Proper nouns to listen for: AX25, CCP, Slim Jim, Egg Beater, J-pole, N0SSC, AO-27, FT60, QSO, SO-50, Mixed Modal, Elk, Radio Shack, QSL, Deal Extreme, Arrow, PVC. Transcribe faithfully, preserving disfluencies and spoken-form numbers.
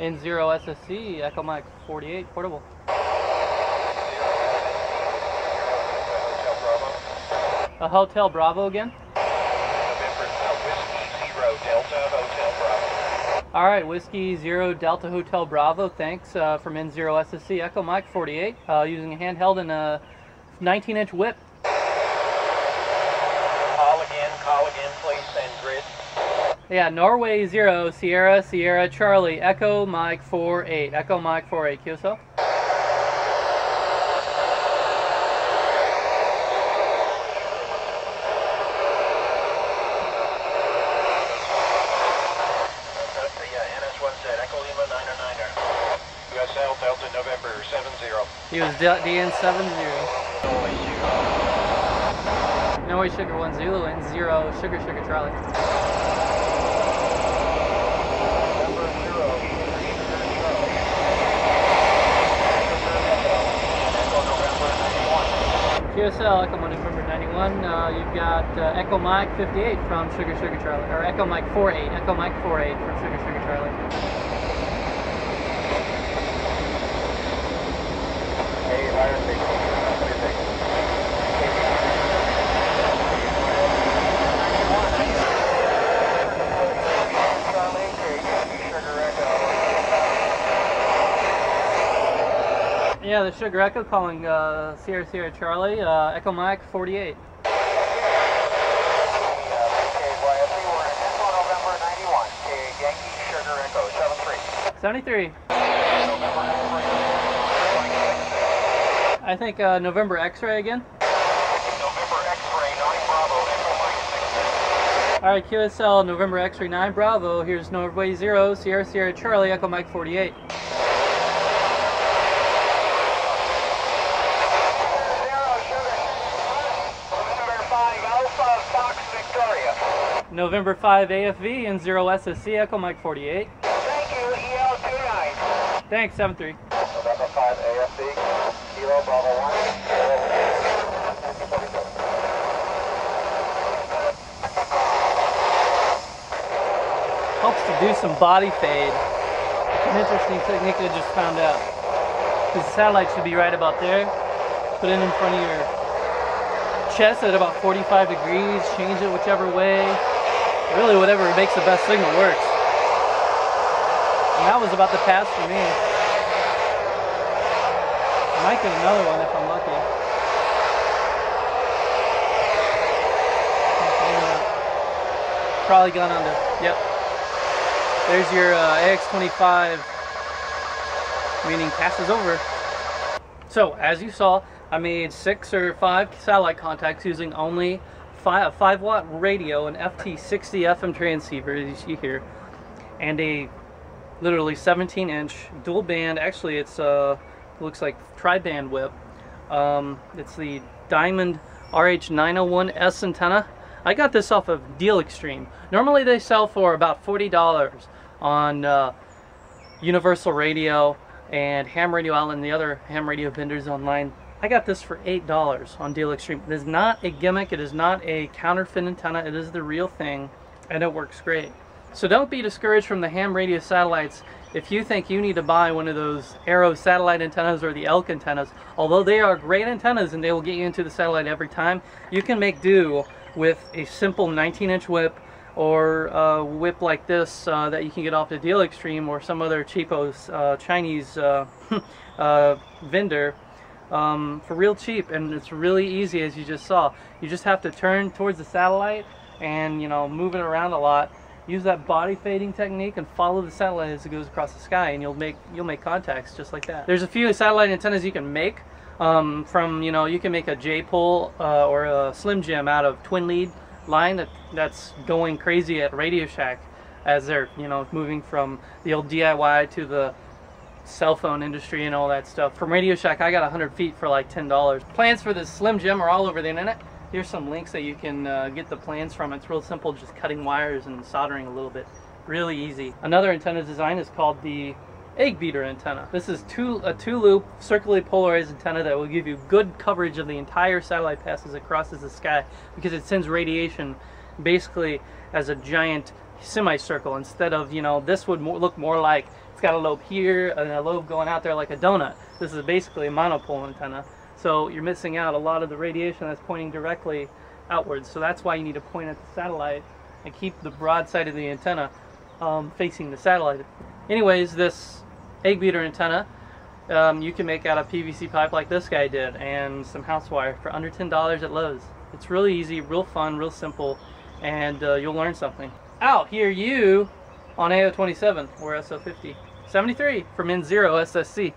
N zero S S C, Echo Mike forty-eight, portable. A Hotel Bravo again? Alright, Whiskey Zero Delta Hotel Bravo, thanks, uh, from N zero S S C, Echo Mike forty-eight, uh, using a handheld and a nineteen inch whip. Call again, call again, please send grid. Yeah, Norway Zero, Sierra, Sierra, Charlie, Echo Mike forty-eight, Echo Mike forty-eight, Q S O. He was D N seven zero. No way, Sugar one Zulu and zero Sugar Sugar Charlie. Number zero. Q S L Echo November ninety-one. Uh, you've got uh, Echo Mike fifty-eight from Sugar Sugar Charlie, or Echo Mike forty-eight. Echo Mike forty-eight from Sugar Sugar Charlie. Yeah, the Sugar Echo calling uh, Sierra Sierra Charlie, uh, Echo Mike forty-eight. seventy-three. I think uh, November X-Ray again. November X-Ray nine Bravo, Echo Mike sixty. All right, Q S L November X-Ray nine Bravo. Here's Norway Zero, Sierra Sierra Charlie, Echo Mike forty-eight. November five A F V and N zero S S C, Echo Mike forty-eight. Thank you, E L two nine. Thanks, seven three. November five A F V, Kilo Bravo one, helps to do some body fade. It's an interesting technique I just found out. Because the satellite should be right about there. Put it in front of your chest at about forty-five degrees, change it whichever way. Really, whatever makes the best signal works. And that was about the pass for me. I might get another one if I'm lucky. Probably gone under. Yep. There's your uh, A X twenty-five, meaning passes over. So, as you saw, I made six or five satellite contacts using only a five watt radio, an F T sixty F M transceiver, as you see here, and a literally seventeen inch dual band, actually it's uh looks like tri-band whip. Um, it's the Diamond R H nine oh one S antenna. I got this off of Deal Extreme. Normally they sell for about forty dollars on uh, Universal Radio and Ham Radio Outlet and the other ham radio vendors online. I got this for eight dollars on Deal Extreme. It is not a gimmick, it is not a counterfeit antenna, it is the real thing, and it works great. So don't be discouraged from the ham radio satellites if you think you need to buy one of those Arrow satellite antennas or the Elk antennas. Although they are great antennas and they will get you into the satellite every time, you can make do with a simple nineteen inch whip or a whip like this uh, that you can get off the Deal Extreme or some other cheapos uh, Chinese uh, uh, vendor. Um, for real cheap, and it's really easy, as you just saw. You just have to turn towards the satellite and, you know, move it around a lot, use that body fading technique and follow the satellite as it goes across the sky, and you'll make you'll make contacts just like that. There's a few satellite antennas you can make um, from, you know, you can make a J-pole uh, or a Slim Jim out of twin lead line that that's going crazy at Radio Shack as they're, you know, moving from the old D I Y to the cell phone industry and all that stuff. From Radio Shack, I got one hundred feet for like ten dollars. Plans for this Slim Jim are all over the internet. Here's some links that you can uh, get the plans from. It's real simple, just cutting wires and soldering a little bit. Really easy. Another antenna design is called the Egg Beater antenna. This is two, a two-loop, circularly polarized antenna that will give you good coverage of the entire satellite passes across the sky because it sends radiation basically as a giant semicircle instead of, you know, this would mo- look more like it's got a lobe here and a lobe going out there like a donut. This is basically a monopole antenna. So you're missing out a lot of the radiation that's pointing directly outwards. So that's why you need to point at the satellite and keep the broad side of the antenna um, facing the satellite. Anyways, this egg beater antenna, um, you can make out of P V C pipe like this guy did and some house wire for under ten dollars at Lowe's. It's really easy, real fun, real simple, and uh, you'll learn something. Out here you on A O twenty-seven or S O fifty. seventy-three from N zero S S C.